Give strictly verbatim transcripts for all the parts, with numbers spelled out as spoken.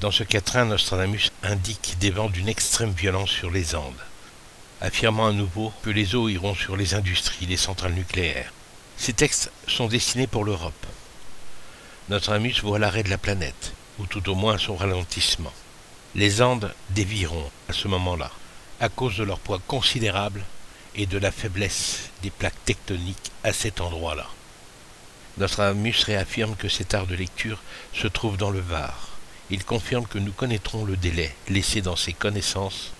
Dans ce quatrain, Nostradamus indique des vents d'une extrême violence sur les Andes, affirmant à nouveau que les eaux iront sur les industries, les centrales nucléaires. Ces textes sont destinés pour l'Europe. Nostradamus voit l'arrêt de la planète, ou tout au moins son ralentissement. Les Andes dévieront à ce moment-là, à cause de leur poids considérable et de la faiblesse des plaques tectoniques à cet endroit-là. Nostradamus réaffirme que cet art de lecture se trouve dans le Var. Il confirme que nous connaîtrons le délai laissé dans ses connaissances.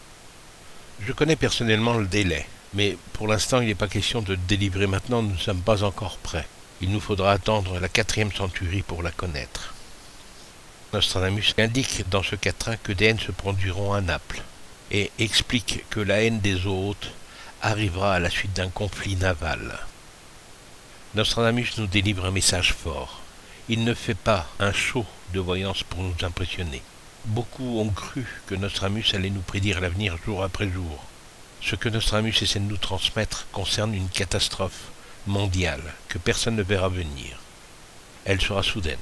Je connais personnellement le délai, mais pour l'instant il n'est pas question de délivrer maintenant, nous ne sommes pas encore prêts. Il nous faudra attendre la quatrième centurie pour la connaître. Nostradamus indique dans ce quatrain que des haines se produiront à Naples, et explique que la haine des eaux hautes arrivera à la suite d'un conflit naval. Nostradamus nous délivre un message fort. Il ne fait pas un show de voyance pour nous impressionner. Beaucoup ont cru que Nostradamus allait nous prédire l'avenir jour après jour. Ce que Nostradamus essaie de nous transmettre concerne une catastrophe mondiale que personne ne verra venir. Elle sera soudaine.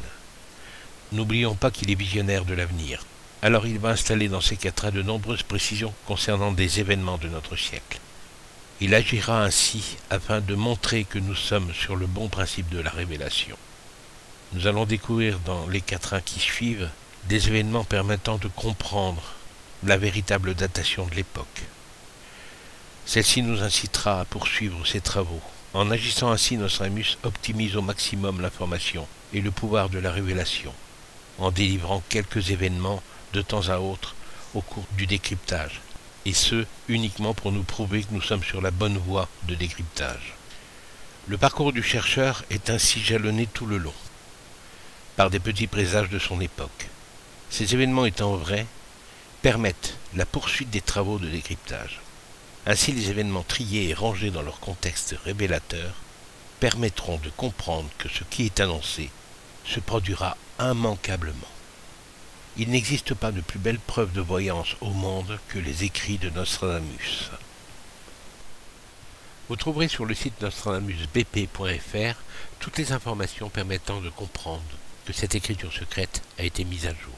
N'oublions pas qu'il est visionnaire de l'avenir. Alors il va installer dans ses quatrains de nombreuses précisions concernant des événements de notre siècle. Il agira ainsi afin de montrer que nous sommes sur le bon principe de la révélation. Nous allons découvrir dans les quatrains qui suivent des événements permettant de comprendre la véritable datation de l'époque. Celle-ci nous incitera à poursuivre ses travaux. En agissant ainsi, Nostradamus optimise au maximum l'information et le pouvoir de la révélation, en délivrant quelques événements de temps à autre au cours du décryptage, et ce, uniquement pour nous prouver que nous sommes sur la bonne voie de décryptage. Le parcours du chercheur est ainsi jalonné tout le long par des petits présages de son époque. Ces événements étant vrais, permettent la poursuite des travaux de décryptage. Ainsi, les événements triés et rangés dans leur contexte révélateur permettront de comprendre que ce qui est annoncé se produira immanquablement. Il n'existe pas de plus belle preuve de voyance au monde que les écrits de Nostradamus. Vous trouverez sur le site nostradamus b p point f r toutes les informations permettant de comprendre que cette écriture secrète a été mise à jour.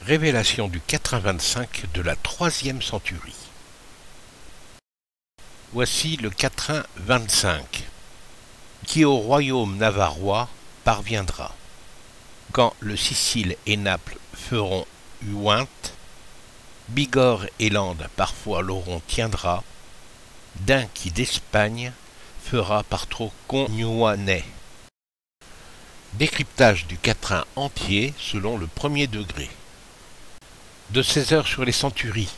Révélation du quatrain vingt-cinq de la troisième centurie. Voici le quatrain vingt-cinq, qui au royaume navarrois parviendra, quand le Sicile et Naples feront huinte, Bigorre et Lande parfois l'Oron tiendra, d'un qui d'Espagne fera par trop connuanais. Décryptage du quatrain entier selon le premier degré. De seize heures sur les centuries,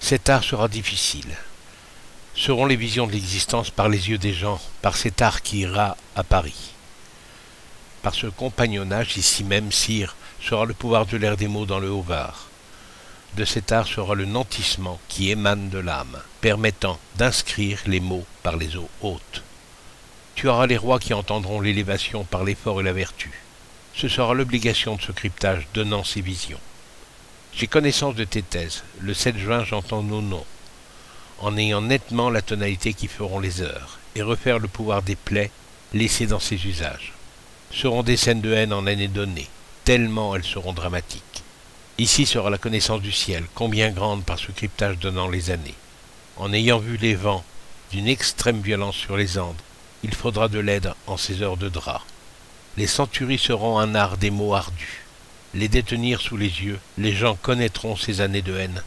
cet art sera difficile. Seront les visions de l'existence par les yeux des gens, par cet art qui ira à Paris. Par ce compagnonnage, ici même, sire, sera le pouvoir de l'air des mots dans le Haut-Var. De cet art sera le nantissement qui émane de l'âme, permettant d'inscrire les mots par les eaux hautes. Tu auras les rois qui entendront l'élévation par l'effort et la vertu. Ce sera l'obligation de ce cryptage donnant ses visions. J'ai connaissance de tes thèses. Le sept juin, j'entends nos noms, en ayant nettement la tonalité qui feront les heures, et refaire le pouvoir des plaies laissées dans ses usages. Seront des scènes de haine en année donnée, tellement elles seront dramatiques. Ici sera la connaissance du ciel, combien grande par ce cryptage donnant les années. En ayant vu les vents d'une extrême violence sur les Andes, il faudra de l'aide en ces heures de drap. Les centuries seront un art des mots ardus. Les détenir sous les yeux, les gens connaîtront ces années de haine.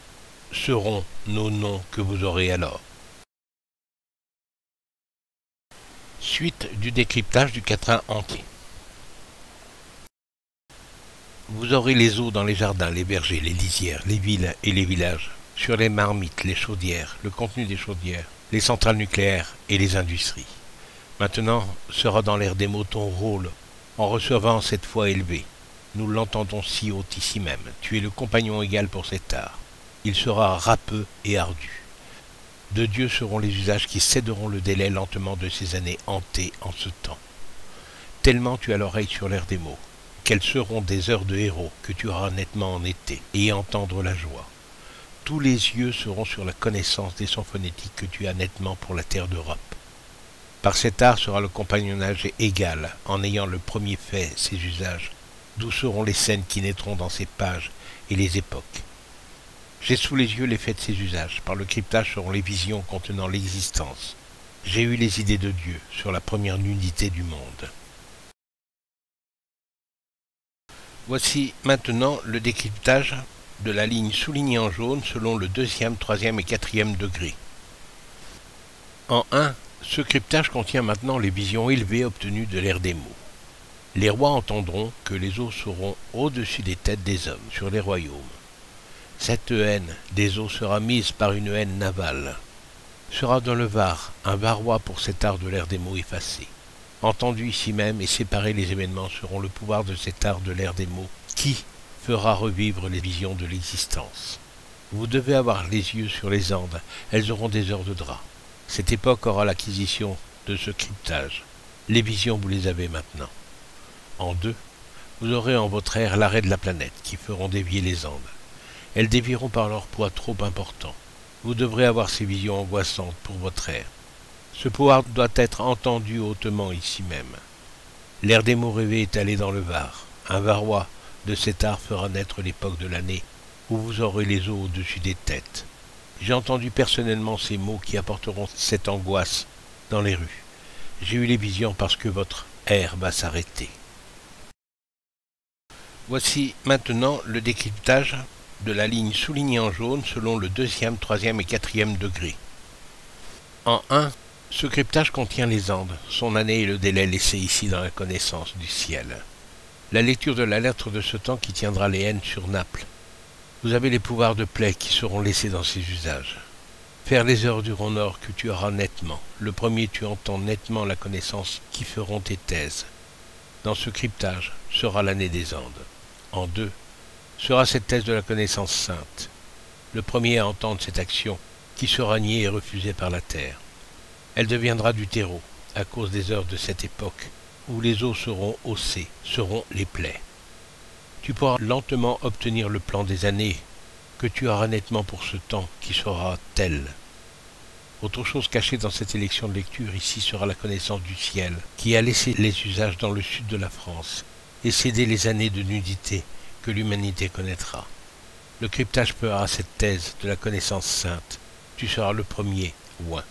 Seront nos noms que vous aurez alors. Suite du décryptage du quatrain entier. Vous aurez les eaux dans les jardins, les vergers, les lisières, les villes et les villages, sur les marmites, les chaudières, le contenu des chaudières, les centrales nucléaires et les industries. Maintenant sera dans l'air des mots ton rôle, en recevant cette foi élevée. Nous l'entendons si haute ici même. Tu es le compagnon égal pour cet art. Il sera râpeux et ardu. De Dieu seront les usages qui céderont le délai lentement de ces années hantées en ce temps. Tellement tu as l'oreille sur l'air des mots. Quelles seront des heures de héros que tu auras nettement en été, et entendre la joie. Tous les yeux seront sur la connaissance des sons phonétiques que tu as nettement pour la terre d'Europe. Par cet art sera le compagnonnage égal, en ayant le premier fait ses usages, d'où seront les scènes qui naîtront dans ces pages et les époques. J'ai sous les yeux l'effet de ces usages, par le cryptage seront les visions contenant l'existence. J'ai eu les idées de Dieu sur la première nudité du monde. Voici maintenant le décryptage de la ligne soulignée en jaune selon le deuxième, troisième et quatrième degré. En un, ce cryptage contient maintenant les visions élevées obtenues de l'ère des mots. Les rois entendront que les eaux seront au-dessus des têtes des hommes, sur les royaumes. Cette haine des eaux sera mise par une haine navale. Sera dans le Var un varrois pour cet art de l'ère des mots effacé. Entendu ici même et séparés, les événements seront le pouvoir de cet art de l'ère des mots qui fera revivre les visions de l'existence. Vous devez avoir les yeux sur les Andes, elles auront des heures de drap. Cette époque aura l'acquisition de ce cryptage. Les visions, vous les avez maintenant. En deux, vous aurez en votre ère l'arrêt de la planète qui feront dévier les Andes. Elles dévieront par leur poids trop important. Vous devrez avoir ces visions angoissantes pour votre ère. Ce pouvoir doit être entendu hautement ici même. L'ère des mots rêvés est allée dans le Var. Un varrois de cet art fera naître l'époque de l'année où vous aurez les eaux au-dessus des têtes. J'ai entendu personnellement ces mots qui apporteront cette angoisse dans les rues. J'ai eu les visions parce que votre ère va s'arrêter. Voici maintenant le décryptage de la ligne soulignée en jaune selon le deuxième, troisième et quatrième degré. En un, ce cryptage contient les Andes, son année et le délai laissé ici dans la connaissance du ciel. La lecture de la lettre de ce temps qui tiendra les haines sur Naples. Vous avez les pouvoirs de plaie qui seront laissés dans ces usages. Faire les heures durant nord que tu auras nettement. Le premier, tu entends nettement la connaissance qui feront tes thèses. Dans ce cryptage sera l'année des Andes. En deux, sera cette thèse de la connaissance sainte. Le premier à entendre cette action qui sera niée et refusée par la terre. Elle deviendra du terreau à cause des heures de cette époque où les eaux seront haussées, seront les plaies. Tu pourras lentement obtenir le plan des années que tu auras nettement pour ce temps qui sera tel. Autre chose cachée dans cette élection de lecture ici sera la connaissance du ciel qui a laissé les usages dans le sud de la France et cédé les années de nudité que l'humanité connaîtra. Le cryptage fera cette thèse de la connaissance sainte. Tu seras le premier, ouin.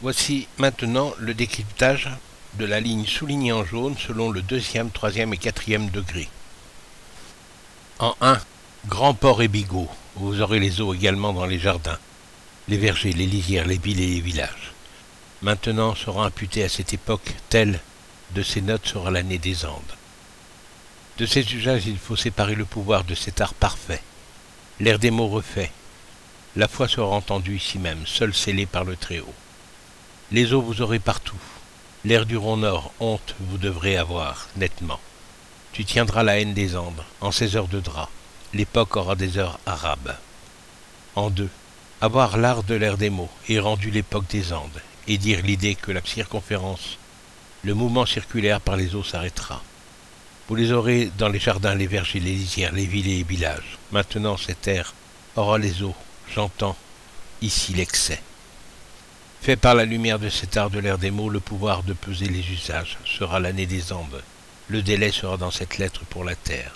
Voici maintenant le décryptage de la ligne soulignée en jaune selon le deuxième, troisième et quatrième degré. En un, grand port et bigot, vous aurez les eaux également dans les jardins, les vergers, les lisières, les villes et les villages. Maintenant sera imputé à cette époque, telle de ces notes sera l'année des Andes. De ces usages, il faut séparer le pouvoir de cet art parfait, l'ère des mots refait. La foi sera entendue ici même, seule scellée par le Très-Haut. Les eaux vous aurez partout. L'air du rond nord, honte, vous devrez avoir, nettement. Tu tiendras la haine des Andes, en ces heures de drap. L'époque aura des heures arabes. En deux, avoir l'art de l'ère des mots, et rendu l'époque des Andes, et dire l'idée que la circonférence, le mouvement circulaire par les eaux s'arrêtera. Vous les aurez dans les jardins, les vergers, les lisières, les villes et les villages. Maintenant, cette ère aura les eaux, j'entends, ici l'excès. Fait par la lumière de cet art de l'ère des mots, le pouvoir de peser les usages sera l'année des Andes. Le délai sera dans cette lettre pour la terre.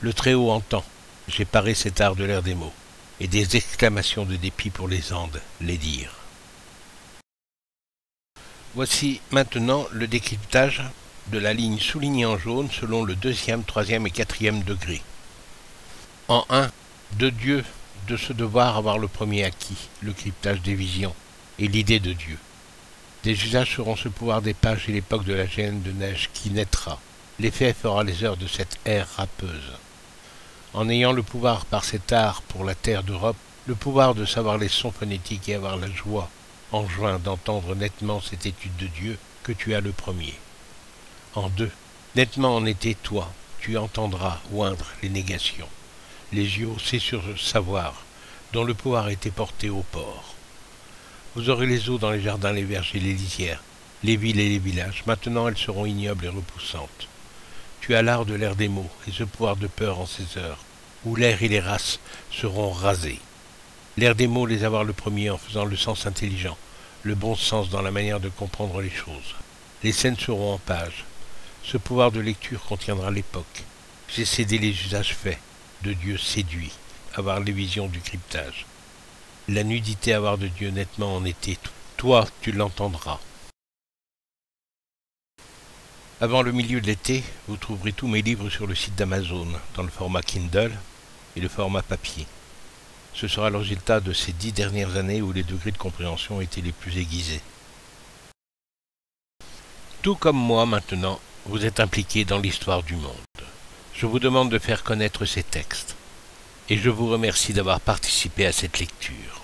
Le Très-Haut entend, j'ai paré cet art de l'ère des mots, et des exclamations de dépit pour les Andes, les dire. Voici maintenant le décryptage de la ligne soulignée en jaune selon le deuxième, troisième et quatrième degré. En un, de Dieu, de ce devoir avoir le premier acquis, le cryptage des visions et l'idée de Dieu. Des usages seront ce pouvoir des pages et l'époque de la géhenne de neige qui naîtra. L'effet fera les heures de cette ère râpeuse. En ayant le pouvoir par cet art pour la terre d'Europe, le pouvoir de savoir les sons phonétiques et avoir la joie, en juin d'entendre nettement cette étude de Dieu que tu as le premier. En deux, nettement en été, toi, tu entendras oindre les négations, les yeux haussés sur le savoir, dont le pouvoir était porté au port. Vous aurez les eaux dans les jardins, les vergers, les lisières, les villes et les villages. Maintenant, elles seront ignobles et repoussantes. Tu as l'art de l'ère des mots et ce pouvoir de peur en ces heures, où l'air et les races seront rasés. L'ère des mots, les avoir le premier en faisant le sens intelligent, le bon sens dans la manière de comprendre les choses. Les scènes seront en page. Ce pouvoir de lecture contiendra l'époque. J'ai cédé les usages faits, de Dieu séduit, avoir les visions du cryptage. La nudité avare de Dieu nettement en était. Toi, tu l'entendras. Avant le milieu de l'été, vous trouverez tous mes livres sur le site d'Amazon, dans le format Kindle et le format papier. Ce sera le résultat de ces dix dernières années où les degrés de compréhension ont été les plus aiguisés. Tout comme moi maintenant, vous êtes impliqués dans l'histoire du monde. Je vous demande de faire connaître ces textes, et je vous remercie d'avoir participé à cette lecture.